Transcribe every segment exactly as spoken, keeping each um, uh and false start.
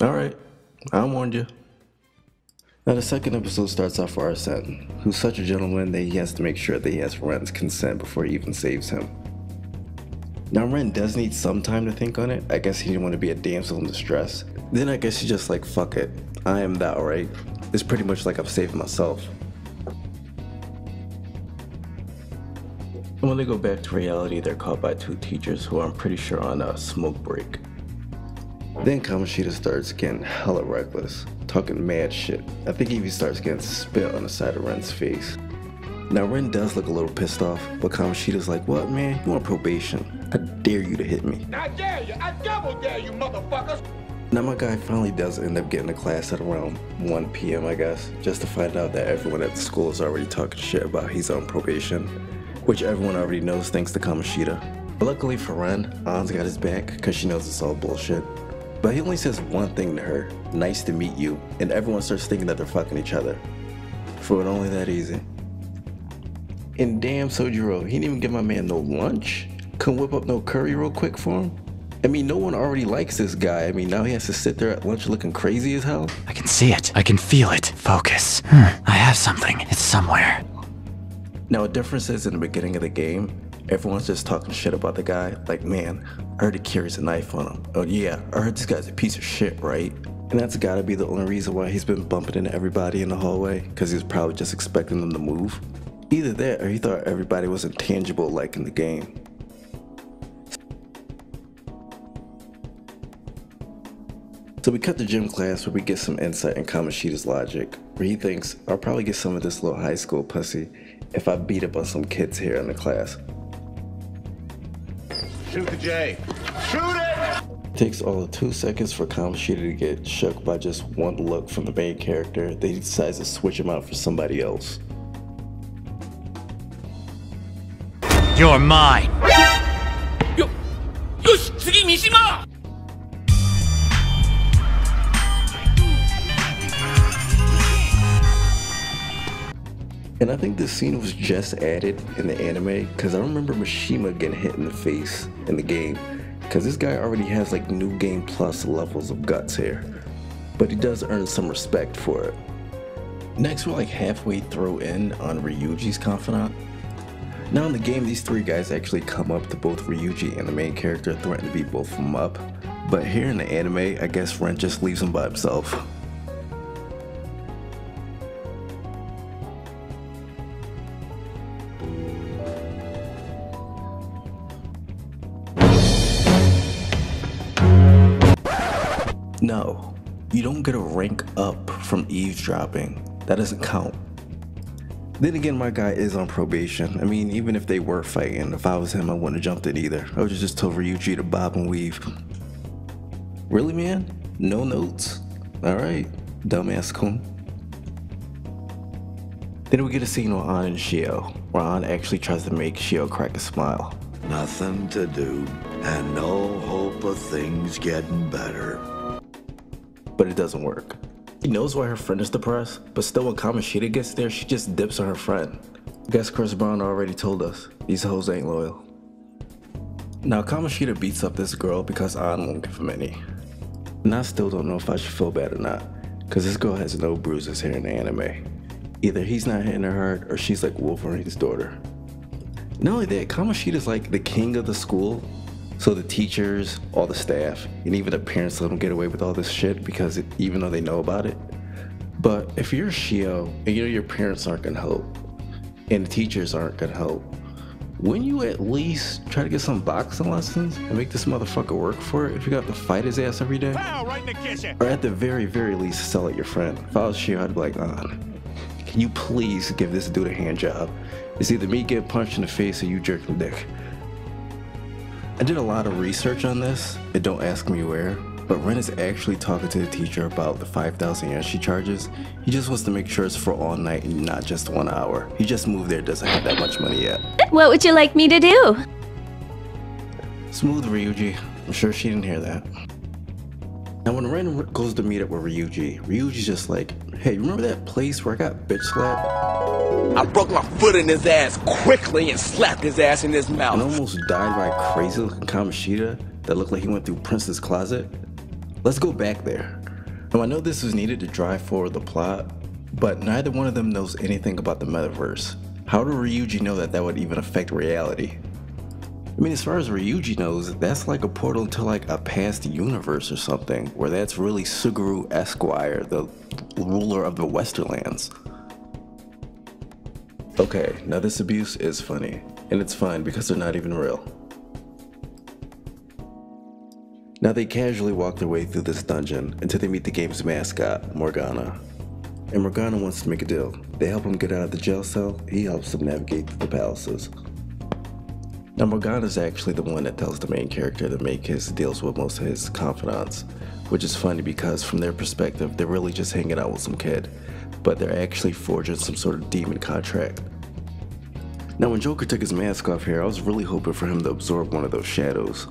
All right, I warned you. Now the second episode starts off with Arsene, who's such a gentleman that he has to make sure that he has Ren's consent before he even saves him. Now Ren does need some time to think on it. I guess he didn't want to be a damsel in distress. Then I guess he's just like, fuck it, I am thou, right? It's pretty much like I've saved myself. When they go back to reality, they're caught by two teachers who I'm pretty sure are on a smoke break. Then Kamoshida starts getting hella reckless, talking mad shit. I think he even starts getting spit on the side of Ren's face. Now Ren does look a little pissed off, but Kamoshida's like, what man, you on probation. I dare you to hit me. I dare you, I double dare you, motherfuckers! Now my guy finally does end up getting to class at around one P M I guess, just to find out that everyone at the school is already talking shit about he's on probation, which everyone already knows thanks to Kamoshida. But luckily for Ren, Ann's got his back because she knows it's all bullshit. But he only says one thing to her, nice to meet you, and everyone starts thinking that they're fucking each other. For it only that easy. And damn Sojiro, he didn't even give my man no lunch? Couldn't whip up no curry real quick for him? I mean, no one already likes this guy. I mean, now he has to sit there at lunch looking crazy as hell? I can see it. I can feel it. Focus. Hmm. I have something. It's somewhere. Now, a difference is in the beginning of the game, everyone's just talking shit about the guy, like, man, I heard he carries a knife on him. Oh yeah, I heard this guy's a piece of shit, right? And that's gotta be the only reason why he's been bumping into everybody in the hallway, because he was probably just expecting them to move. Either that, or he thought everybody was intangible like in the game. So we cut to gym class where we get some insight in Kamoshida's logic, where he thinks, I'll probably get some of this little high school pussy if I beat up on some kids here in the class. Shoot the J. Shoot it! It takes all of two seconds for Kamoshida to get shook by just one look from the main character. They decides to switch him out for somebody else. You're mine. Yo, yosh, tsugi Mishima. And I think this scene was just added in the anime because I remember Mishima getting hit in the face in the game because this guy already has like new game plus levels of guts here, but he does earn some respect for it. Next we're like halfway through in on Ryuji's confidant. Now in the game these three guys actually come up to both Ryuji and the main character, threaten to beat both of them up, but here in the anime I guess Ren just leaves him by himself. No, you don't get a rank up from eavesdropping. That doesn't count. Then again, my guy is on probation. I mean, even if they were fighting, if I was him, I wouldn't have jumped in either. I would have just told Ryuji to bob and weave. Really, man? No notes? Alright, dumbass coon. Then we get a scene on Ann and Shiho, where Ann actually tries to make Shiho crack a smile. Nothing to do, and no hope of things getting better. But it doesn't work. He knows why her friend is depressed, but still when Kamoshida gets there, she just dips on her friend. I guess Chris Brown already told us, these hoes ain't loyal. Now Kamoshida beats up this girl because Ann won't give him any. And I still don't know if I should feel bad or not, because this girl has no bruises here in the anime. Either he's not hitting her hard, or she's like Wolverine's daughter. Not only that, Kamoshida's like the king of the school. So the teachers, all the staff, and even the parents let them get away with all this shit because it, even though they know about it. But if you're Shiho and you know your parents aren't gonna help, and the teachers aren't gonna help, wouldn't you at least try to get some boxing lessons and make this motherfucker work for it if you got to fight his ass every day? Wow, right in the kitchen. Or at the very, very least, sell it your friend. If I was Shiho, I'd be like, ah, can you please give this dude a hand job? It's either me getting punched in the face or you jerking the dick. I did a lot of research on this, and don't ask me where, but Ren is actually talking to the teacher about the five thousand yen she charges. He just wants to make sure it's for all night and not just one hour. He just moved there, doesn't have that much money yet. What would you like me to do? Smooth, Ryuji. I'm sure she didn't hear that. Now when Ren goes to meet up with Ryuji, Ryuji's just like, hey, remember that place where I got bitch slapped? I broke my foot in his ass quickly and slapped his ass in his mouth. And almost died by a crazy looking Kamoshida that looked like he went through Prince's closet. Let's go back there. Now I know this was needed to drive forward the plot, but neither one of them knows anything about the metaverse. How do Ryuji know that that would even affect reality? I mean, as far as Ryuji knows, that's like a portal to like a past universe or something, where that's really Suguru Esquire, the ruler of the Westerlands. Okay, now this abuse is funny, and it's fine because they're not even real. Now they casually walk their way through this dungeon until they meet the game's mascot, Morgana. And Morgana wants to make a deal. They help him get out of the jail cell, he helps them navigate through the palaces. Now Morgana's actually the one that tells the main character to make his deals with most of his confidants, which is funny because from their perspective, they're really just hanging out with some kid, but they're actually forging some sort of demon contract. Now when Joker took his mask off here, I was really hoping for him to absorb one of those shadows.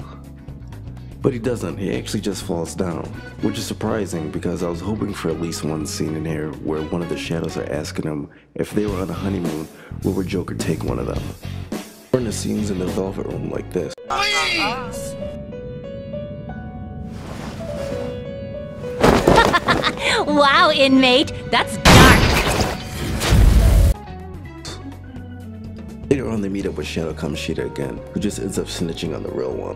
But he doesn't, he actually just falls down, which is surprising because I was hoping for at least one scene in here where one of the shadows are asking him if they were on a honeymoon, where would Joker take one of them? Or in the scenes in the Velvet Room like this. Please! Wow, inmate, that's dark! Later on they meet up with Shadow Kamishita again, who just ends up snitching on the real one.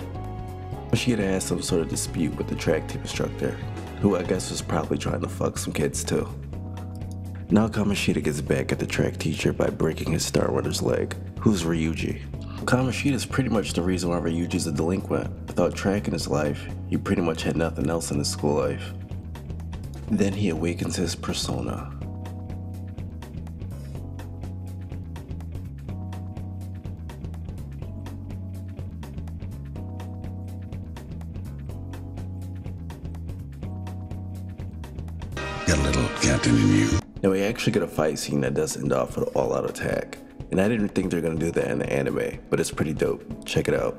Kamoshida had some sort of dispute with the track team instructor, who I guess was probably trying to fuck some kids too. Now Kamoshida gets back at the track teacher by breaking his Star Runner's leg, who's Ryuji. Kamoshida's pretty much the reason why Ryuji's a delinquent. Without track in his life, he pretty much had nothing else in his school life. Then he awakens his persona. A little captain in you. Now we actually get a fight scene that does end off with an all-out attack, and I didn't think they're gonna do that in the anime, but it's pretty dope. Check it out.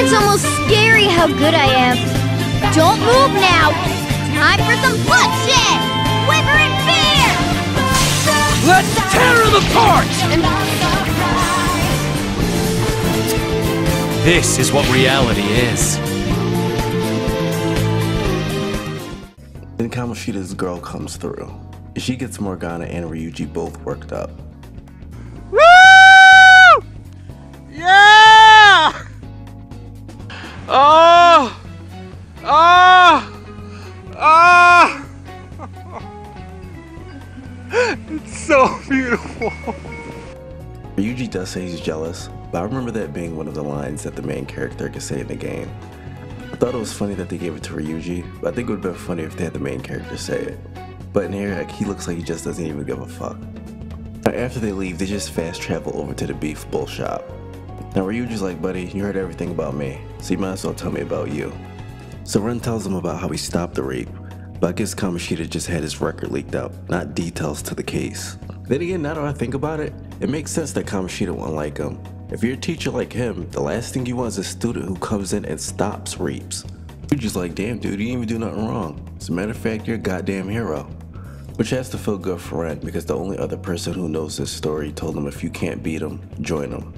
It's almost scary how good I am. Don't move now. Time for some bloodshed. Whimper and fear. Let's tear them apart. And this is what reality is. Then Kamoshida's girl comes through. She gets Morgana and Ryuji both worked up. Woo! Yeah! Oh! Oh! Oh! It's so beautiful. Ryuji does say he's jealous, but I remember that being one of the lines that the main character could say in the game. I thought it was funny that they gave it to Ryuji, but I think it would have been funny if they had the main character say it. But in here, like, he looks like he just doesn't even give a fuck. Now, after they leave, they just fast travel over to the beef bull shop. Now Ryuji's like, buddy, you heard everything about me, so you might as well tell me about you. So Ren tells him about how he stopped the rape, but I guess Kamoshida just had his record leaked out, not details to the case. Then again, now that I think about it, it makes sense that Kamoshida won't like him. If you're a teacher like him, the last thing you want is a student who comes in and stops rapes. You're just like, damn dude, you didn't even do nothing wrong. As a matter of fact, you're a goddamn hero. Which has to feel good for Ren, because the only other person who knows this story told him if you can't beat him, join him.